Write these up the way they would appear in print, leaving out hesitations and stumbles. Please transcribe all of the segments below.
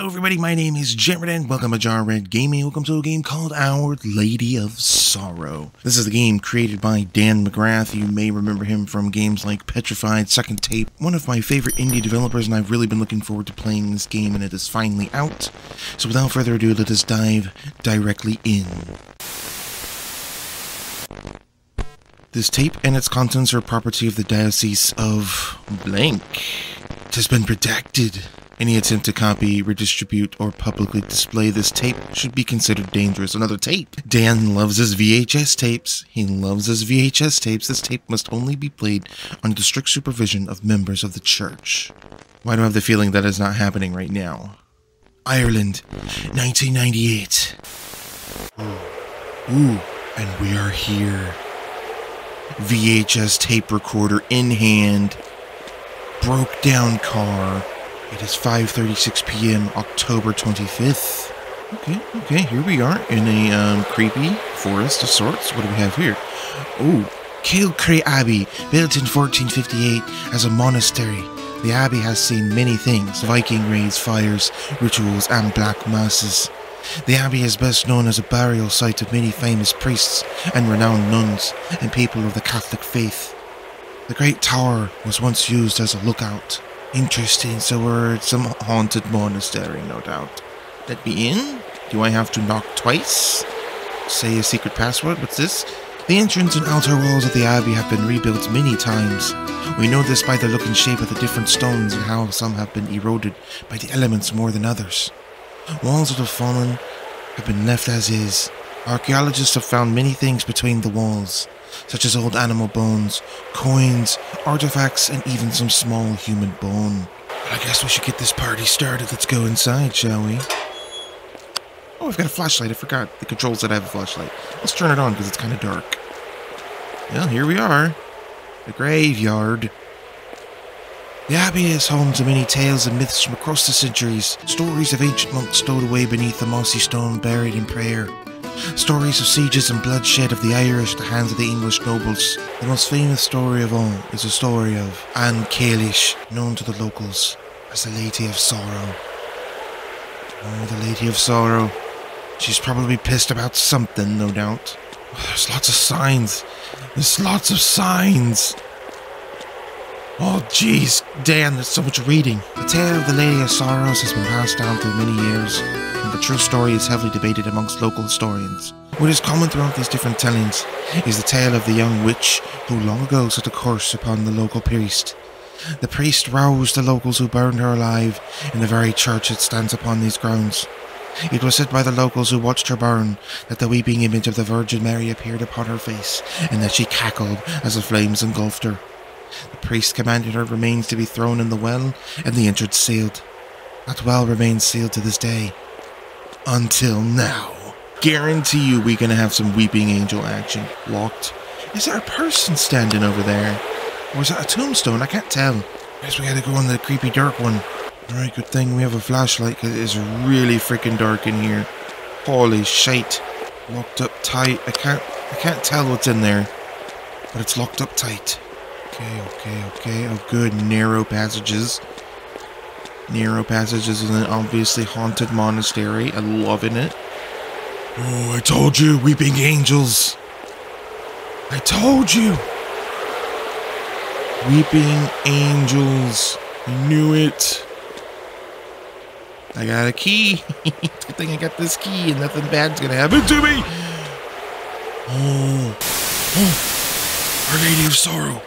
Hello everybody, my name is Jared and welcome to Jarred Gaming. Welcome to a game called Our Lady of Sorrow. This is a game created by Dan McGrath. You may remember him from games like Petrified, Second Tape. One of my favorite indie developers, and I've really been looking forward to playing this game, and it is finally out. So without further ado, let us dive directly in. This tape and its contents are property of the Diocese of blank. It has been redacted. Any attempt to copy, redistribute, or publicly display this tape should be considered dangerous. Another tape. Dan loves his VHS tapes. He loves his VHS tapes. This tape must only be played under the strict supervision of members of the church. Why do I have the feeling that is not happening right now? Ireland, 1998. Ooh, and we are here. VHS tape recorder in hand. Broke down car. It is 5:36 p.m. October 25th. Okay, here we are in a creepy forest of sorts. What do we have here? Oh, Kilcray Abbey, built in 1458 as a monastery. The abbey has seen many things: Viking raids, fires, rituals, and black masses. The abbey is best known as a burial site of many famous priests and renowned nuns and people of the Catholic faith. The great tower was once used as a lookout. Interesting, so we're at some haunted monastery, no doubt. Let me in? Do I have to knock twice? Say a secret password? What's this? The entrance and outer walls of the abbey have been rebuilt many times. We know this by the look and shape of the different stones and how some have been eroded by the elements more than others. Walls that have fallen have been left as is. Archaeologists have found many things between the walls, such as old animal bones, coins, artifacts, and even some small human bone. I guess we should get this party started. Let's go inside, shall we? Oh, I've got a flashlight. I forgot the controls that I have a flashlight. Let's turn it on because it's kind of dark. Well, here we are. The graveyard. The abbey is home to many tales and myths from across the centuries. Stories of ancient monks stowed away beneath a mossy stone buried in prayer. Stories of sieges and bloodshed of the Irish at the hands of the English nobles. The most famous story of all is the story of Anne Kealish, known to the locals as the Lady of Sorrow. Oh, the Lady of Sorrow. She's probably pissed about something, no doubt. Oh, there's lots of signs. There's lots of signs. Oh, jeez, Dan, there's so much reading. The tale of the Lady of Sorrows has been passed down through many years, and the true story is heavily debated amongst local historians. What is common throughout these different tellings is the tale of the young witch who long ago set a curse upon the local priest. The priest roused the locals who burned her alive in the very church that stands upon these grounds. It was said by the locals who watched her burn that the weeping image of the Virgin Mary appeared upon her face, and that she cackled as the flames engulfed her. The priest commanded her remains to be thrown in the well, and the entrance sealed. That well remains sealed to this day. Until now. Guarantee you we're gonna have some weeping angel action. Locked. Is there a person standing over there? Or is that a tombstone? I can't tell. Guess we gotta go on the creepy dark one. Alright, good thing we have a flashlight, because it is really freaking dark in here. Holy shite. Locked up tight. I can't tell what's in there. But it's locked up tight. Okay. Oh, good. Narrow passages. Narrow passages in an obviously haunted monastery. I'm loving it. Oh, I told you, weeping angels. I told you. Weeping angels. I knew it. I got a key. It's a good thing I got this key and nothing bad's gonna happen to me. Oh. Our Lady of Sorrow.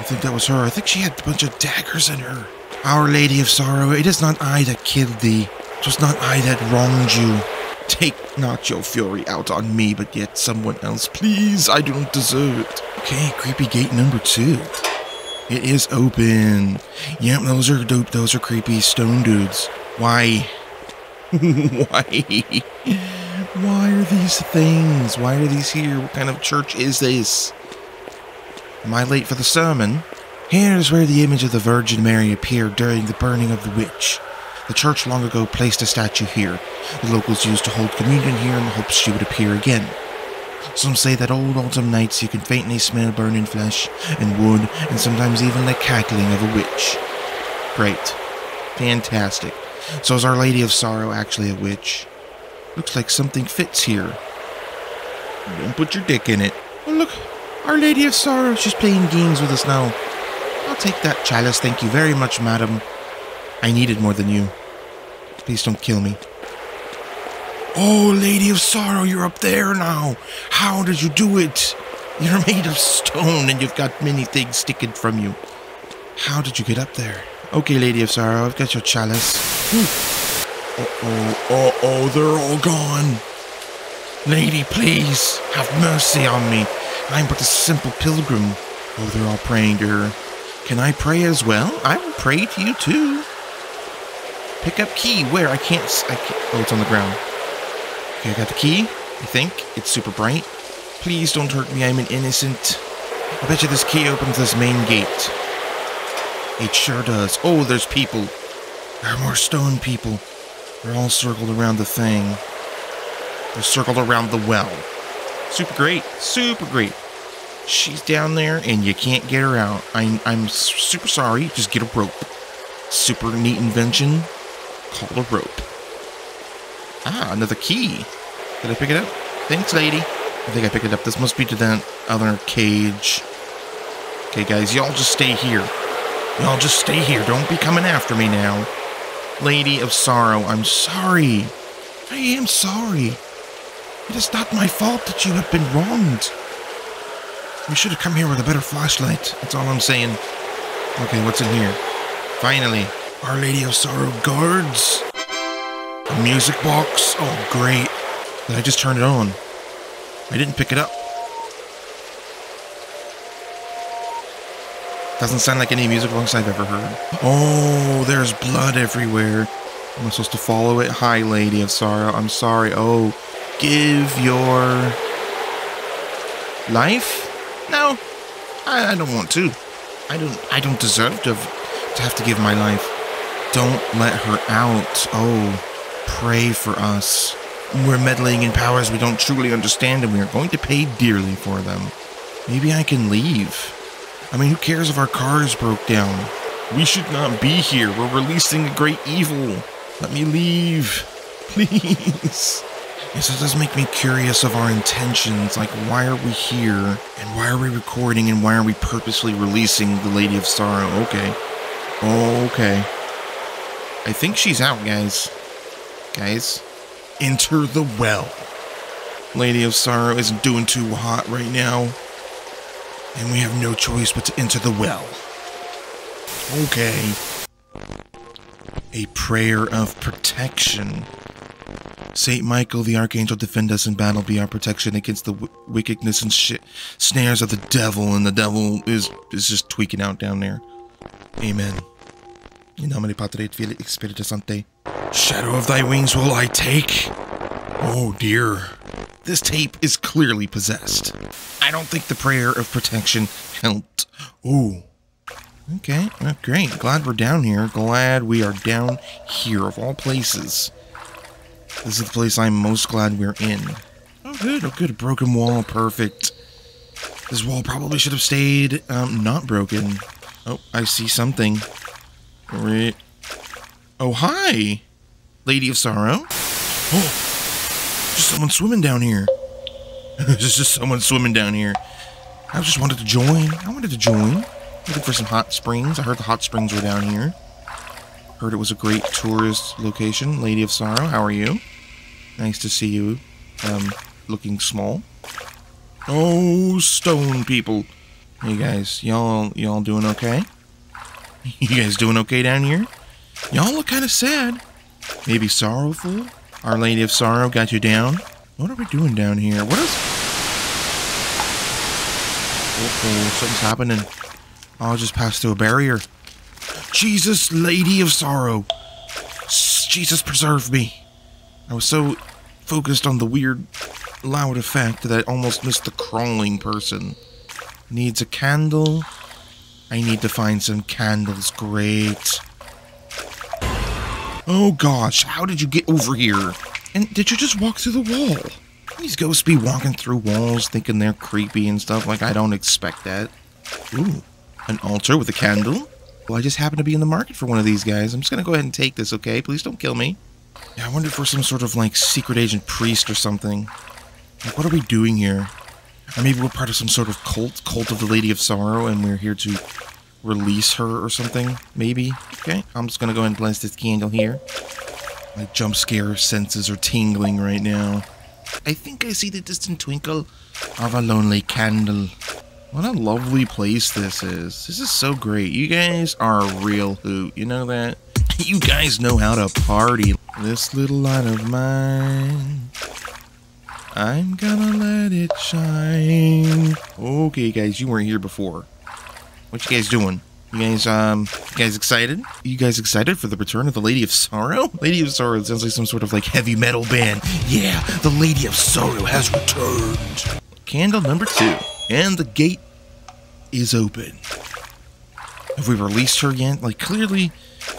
I think that was her. I think she had a bunch of daggers in her. Our Lady of Sorrow, it is not I that killed thee. It was not I that wronged you. Take not your fury out on me, but yet someone else. Please, I do not deserve it. Okay, creepy gate number 2. It is open. Yep, those are dope. Those are creepy stone dudes. Why? Why? Why are these things? Why are these here? What kind of church is this? Am I late for the sermon? Here is where the image of the Virgin Mary appeared during the burning of the witch. The church long ago placed a statue here. The locals used to hold communion here in the hopes she would appear again. Some say that old autumn nights you can faintly smell burning flesh and wood and sometimes even the cackling of a witch. Great. Fantastic. So is Our Lady of Sorrow actually a witch? Looks like something fits here. Don't put your dick in it. Oh, look. Our Lady of Sorrow. She's playing games with us now. I'll take that chalice. Thank you very much, madam. I need it more than you. Please don't kill me. Oh, Lady of Sorrow, you're up there now. How did you do it? You're made of stone and you've got many things sticking from you. How did you get up there? Okay, Lady of Sorrow, I've got your chalice. Uh-oh, they're all gone. Lady, please, have mercy on me. I'm but a simple pilgrim. Oh, they're all praying to her. Can I pray as well? I will pray to you too. Pick up key. Where? I can't. Oh, it's on the ground. Okay, I got the key, I think. It's super bright. Please don't hurt me, I'm an innocent. I bet you this key opens this main gate. It sure does. Oh, there's people. There are more stone people. They're all circled around the thing. They're circled around the well. Super great. Super great. She's down there, and you can't get her out. I'm super sorry. Just get a rope. Super neat invention. Call a rope. Ah, another key. Did I pick it up? Thanks, lady. I think I picked it up. This must be to that other cage. Okay, guys, y'all just stay here. Y'all just stay here. Don't be coming after me now. Lady of Sorrow, I'm sorry. I am sorry. It is not my fault that you have been wronged. We should have come here with a better flashlight. That's all I'm saying. Okay, what's in here? Finally, Our Lady of Sorrow guards. A music box. Oh, great. Did I just turn it on? I didn't pick it up. Doesn't sound like any music box I've ever heard. Oh, there's blood everywhere. Am I supposed to follow it? Hi, Lady of Sorrow. I'm sorry. Oh, give your life? No, I don't want to. I don't deserve to have to give my life. Don't let her out. Oh, pray for us. We're meddling in powers we don't truly understand, and we are going to pay dearly for them. Maybe I can leave. I mean, who cares if our cars broke down? We should not be here. We're releasing a great evil. Let me leave. Please. Yes, it does make me curious of our intentions. Like, why are we here? And why are we recording? And why are we purposely releasing the Lady of Sorrow? Okay. Okay. I think she's out, guys. Guys. Enter the well. Lady of Sorrow isn't doing too hot right now. And we have no choice but to enter the well. Okay. A prayer of protection. Saint Michael the Archangel, defend us in battle, be our protection against the wickedness and snares of the devil. And the devil is just tweaking out down there. Amen. In nomine Patris et Spiritus Sancti. Shadow of thy wings will I take. Oh dear. This tape is clearly possessed. I don't think the prayer of protection helped. Ooh. Okay, well, great. Glad we're down here. Glad we are down here, of all places. This is the place I'm most glad we're in. Oh, good. A broken wall. Perfect. This wall probably should have stayed not broken. Oh, I see something. Oh, hi! Lady of Sorrow. Oh! Just someone swimming down here. There's just someone swimming down here. I just wanted to join. Looking for some hot springs. I heard the hot springs were down here. Heard it was a great tourist location. Lady of Sorrow, how are you? Nice to see you. Looking small. Oh, stone people. Hey guys, y'all doing okay? You guys doing okay down here? Y'all look kind of sad. Maybe sorrowful. Our Lady of Sorrow got you down. What are we doing down here? What is... Uh-oh, something's happening. I'll just pass through a barrier. Jesus, Lady of Sorrow. Jesus, preserve me. I was so focused on the weird, loud effect that I almost missed the crawling person. Needs a candle. I need to find some candles. Great. Oh gosh, how did you get over here? And did you just walk through the wall? These ghosts be walking through walls thinking they're creepy and stuff. Like, I don't expect that. Ooh, an altar with a candle. Well, I just happen to be in the market for one of these guys. I'm just going to go ahead and take this, okay? Please don't kill me. Yeah, I wonder if we're some sort of, like, secret agent priest or something. Like, what are we doing here? Or maybe we're part of some sort of cult of the Lady of Sorrow, and we're here to release her or something, maybe. Okay, I'm just going to go ahead and blast this candle here. My jump scare senses are tingling right now. I think I see the distant twinkle of a lonely candle. What a lovely place this is. This is so great. You guys are a real hoot. You know that? You guys know how to party. This little light of mine, I'm gonna let it shine. Okay, guys, you weren't here before. What you guys doing? You guys excited? You guys excited for the return of the Lady of Sorrow? Lady of Sorrow sounds like some sort of, like, heavy metal band. Yeah, the Lady of Sorrow has returned. Candle number 2. And the gate is open. Have we released her yet? Like, clearly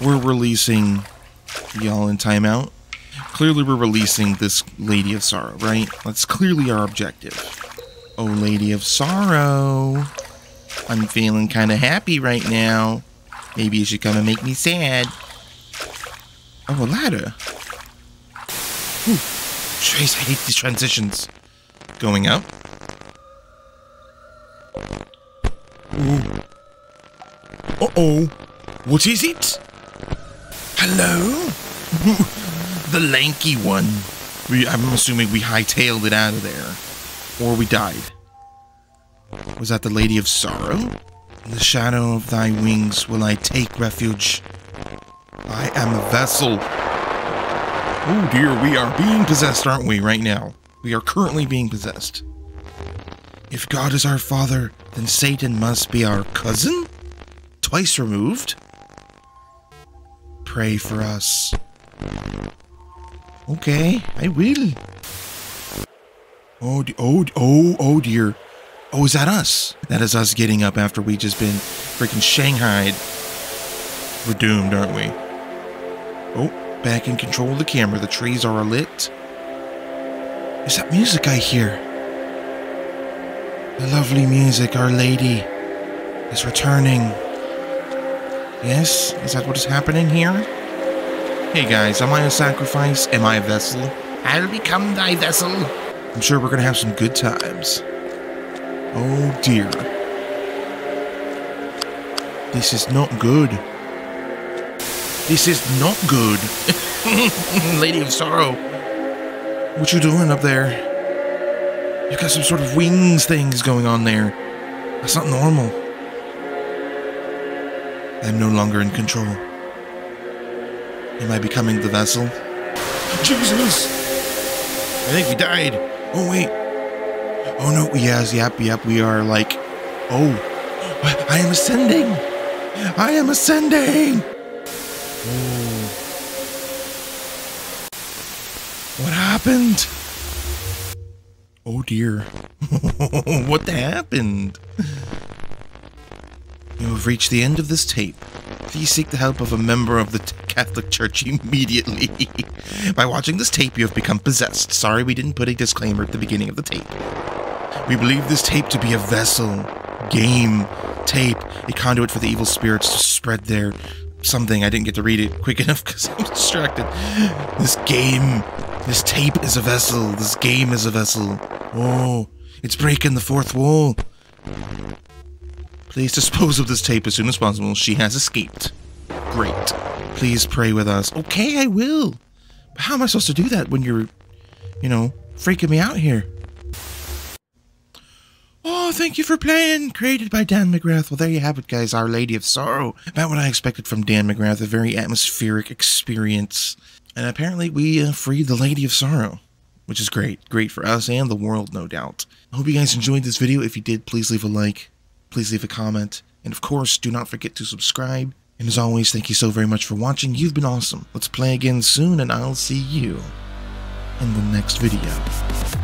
we're releasing y'all in timeout. Clearly we're releasing this Lady of Sorrow, right? That's clearly our objective. Oh, Lady of Sorrow, I'm feeling kind of happy right now. Maybe you should come and make me sad. Oh, a ladder. Whew. Jeez, I hate these transitions. Going up. Uh-oh. What is it? Hello? The lanky one. I'm assuming we hightailed it out of there. Or we died. Was that the Lady of Sorrow? In the shadow of thy wings will I take refuge. I am a vessel. Oh dear, we are being possessed, aren't we, right now? We are currently being possessed. If God is our father, then Satan must be our cousin? Twice removed? Pray for us. Okay, I will. Oh dear. Oh, is that us? That is us getting up after we just been freaking shanghaied. We're doomed, aren't we? Oh, back in control of the camera. The trees are lit. Is that music I hear? The lovely music, Our Lady, is returning. Yes? Is that what is happening here? Hey guys, am I a sacrifice? Am I a vessel? I'll become thy vessel. I'm sure we're gonna have some good times. Oh dear. This is not good. This is not good. Lady of Sorrow, what you doing up there? You got some sort of wings things going on there. That's not normal. I'm no longer in control. Am I becoming the vessel? Jesus! I think we died. Oh, wait. Oh, no. Yes, yep. We are like... Oh, I am ascending. I am ascending. Oh. What happened? Oh dear. What happened? You have reached the end of this tape. Please seek the help of a member of the Catholic Church immediately. By watching this tape, you have become possessed. Sorry we didn't put a disclaimer at the beginning of the tape. We believe this tape to be a vessel, game, tape, a conduit for the evil spirits to spread their something. I didn't get to read it quick enough because I was distracted. This game... This tape is a vessel. This game is a vessel. Oh, it's breaking the fourth wall. Please dispose of this tape as soon as possible. She has escaped. Great. Please pray with us. Okay, I will. But how am I supposed to do that when you're, you know, freaking me out here? Oh, thank you for playing. Created by Dan McGrath. Well, there you have it, guys. Our Lady of Sorrow. About what I expected from Dan McGrath. A very atmospheric experience. And apparently we freed the Lady of Sorrow, which is great. Great for us and the world, no doubt. I hope you guys enjoyed this video. If you did, please leave a like. Please leave a comment. And of course, do not forget to subscribe. And as always, thank you so very much for watching. You've been awesome. Let's play again soon, and I'll see you in the next video.